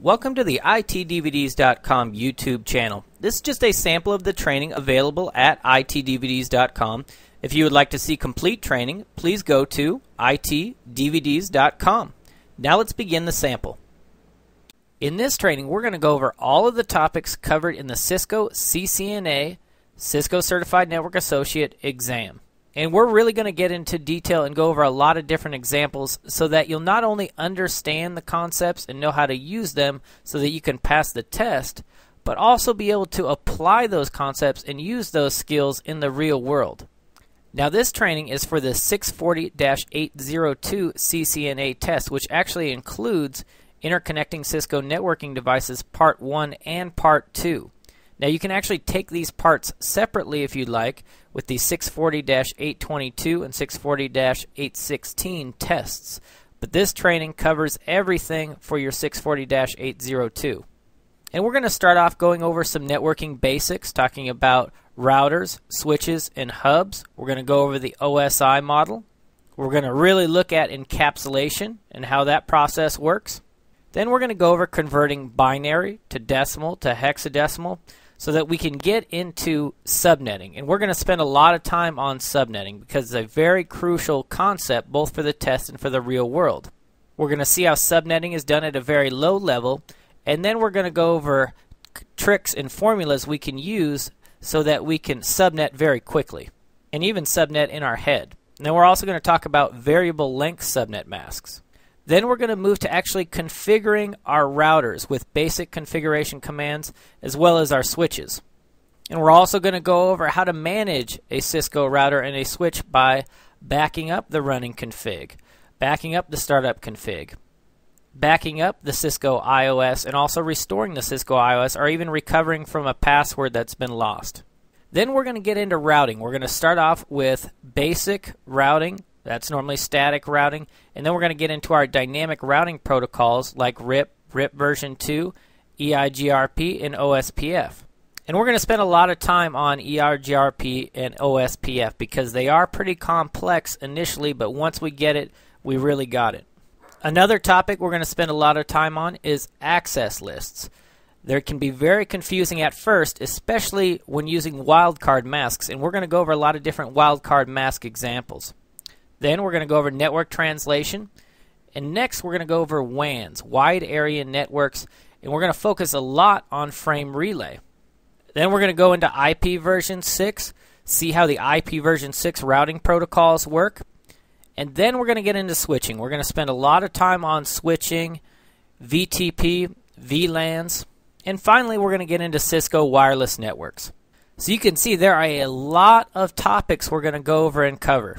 Welcome to the ITDVDs.com YouTube channel. This is just a sample of the training available at ITDVDs.com. If you would like to see complete training, please go to ITDVDs.com. Now let's begin the sample. In this training, we're going to go over all of the topics covered in the Cisco CCNA, Cisco Certified Network Associate exam. And we're really going to get into detail and go over a lot of different examples so that you'll not only understand the concepts and know how to use them so that you can pass the test, but also be able to apply those concepts and use those skills in the real world. Now this training is for the 640-802 CCNA test, which actually includes Interconnecting Cisco Networking Devices Part 1 and Part 2. Now you can actually take these parts separately if you'd like with the 640-822 and 640-816 tests, but this training covers everything for your 640-802. And we're going to start off going over some networking basics, talking about routers, switches, and hubs. We're going to go over the OSI model. We're going to really look at encapsulation and how that process works. Then we're going to go over converting binary to decimal to hexadecimal so that we can get into subnetting. And we're going to spend a lot of time on subnetting because it's a very crucial concept both for the test and for the real world. We're going to see how subnetting is done at a very low level, and then we're going to go over tricks and formulas we can use so that we can subnet very quickly and even subnet in our head. And then we're also going to talk about variable length subnet masks. Then we're going to move to actually configuring our routers with basic configuration commands as well as our switches. And we're also going to go over how to manage a Cisco router and a switch by backing up the running config, backing up the startup config, backing up the Cisco IOS, and also restoring the Cisco IOS or even recovering from a password that's been lost. Then we're going to get into routing. We're going to start off with basic routing. That's normally static routing. And then we're going to get into our dynamic routing protocols like RIP, RIP version 2, EIGRP, and OSPF. And we're going to spend a lot of time on EIGRP and OSPF because they are pretty complex initially, but once we get it, we really got it. Another topic we're going to spend a lot of time on is access lists. They can be very confusing at first, especially when using wildcard masks. And we're going to go over a lot of different wildcard mask examples. Then we're going to go over network translation, and next we're going to go over WANs, wide area networks, and we're going to focus a lot on frame relay. Then we're going to go into IP version 6, see how the IP version 6 routing protocols work, and then we're going to get into switching. We're going to spend a lot of time on switching, VTP, VLANs, and finally we're going to get into Cisco wireless networks. So you can see there are a lot of topics we're going to go over and cover.